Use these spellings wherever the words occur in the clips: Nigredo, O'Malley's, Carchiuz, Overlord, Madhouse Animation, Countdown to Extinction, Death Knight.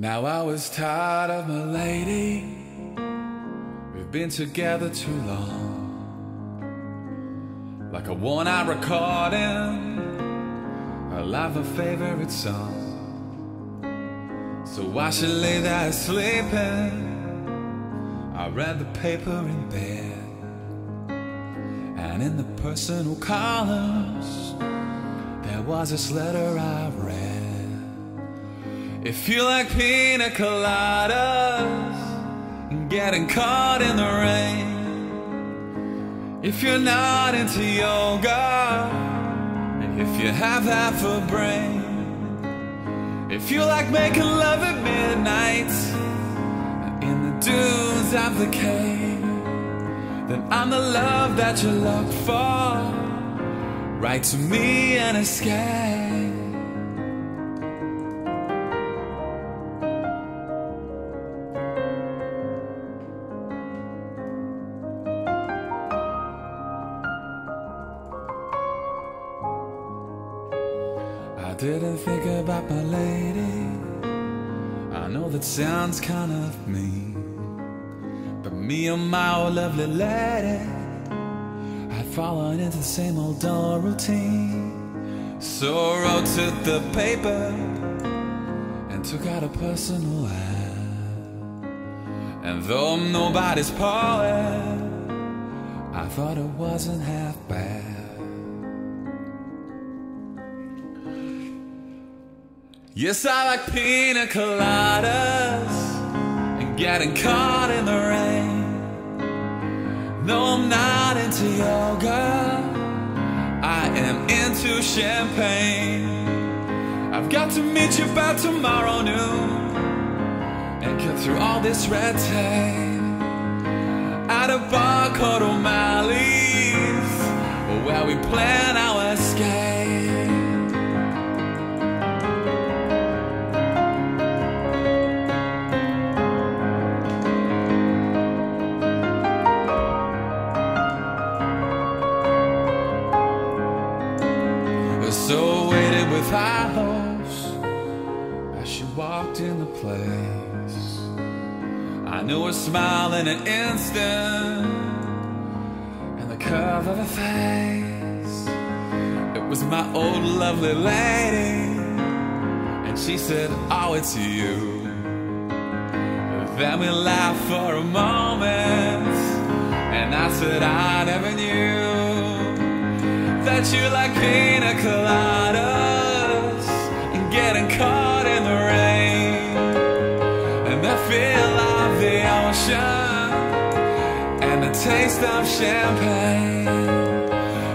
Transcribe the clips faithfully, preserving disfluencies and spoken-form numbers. Now I was tired of my lady. We've been together too long. Like a worn-out recording, I love her favorite song. So I should lay there sleeping. I read the paper in bed, and in the personal columns there was this letter I read. If you like pina coladas and getting caught in the rain, if you're not into yoga, and if you have half a brain, if you like making love at midnight in the dunes of the cave, then I'm the love that you look for. Write to me and escape. I didn't think about my lady. I know that sounds kind of mean, but me and my old lovely lady had fallen into the same old dull routine. So I wrote to the paper and took out a personal ad. And though I'm nobody's poet, I thought it wasn't half bad. Yes, I like pina coladas and getting caught in the rain. No, I'm not into yoga, I am into champagne. I've got to meet you by tomorrow noon and cut through all this red tape at a bar called O'Malley's, where we plan our escape. So I waited with high hopes as she walked in the place. I knew her smile in an instant and the curve of her face. It was my old lovely lady, and she said, "Oh, it's you." Then we laughed for a moment, and I said, "I never knew that you like pina coladas and getting caught in the rain, and the feel of the ocean and the taste of champagne.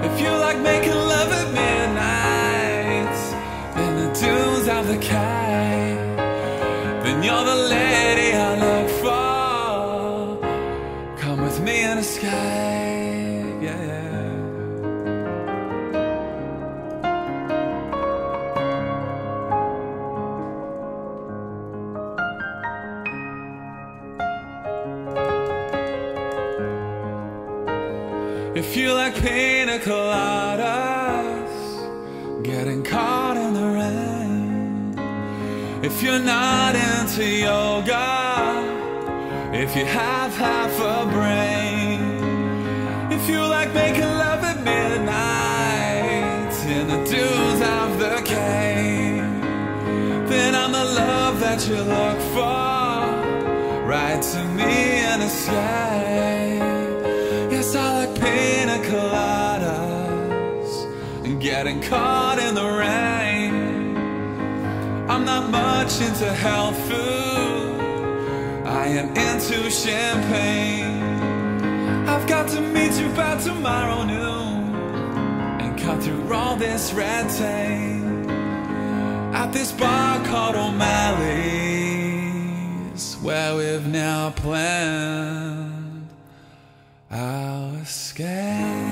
If you like making love at midnight in the dunes of the cave, then you're the lady I look for. Come with me and escape." Yeah, yeah. If you like pina coladas, getting caught in the rain, if you're not into yoga, if you have half a brain, if you like making love at midnight in the dunes of the cave, then I'm the love that you look for. Write to me and escape. Yes, I like pina coladas and getting caught in the rain. I'm not much into health food, I am into champagne. I've got to meet you by tomorrow noon and cut through all this red tape at this bar called O'Malley's, where we've now planned our escape.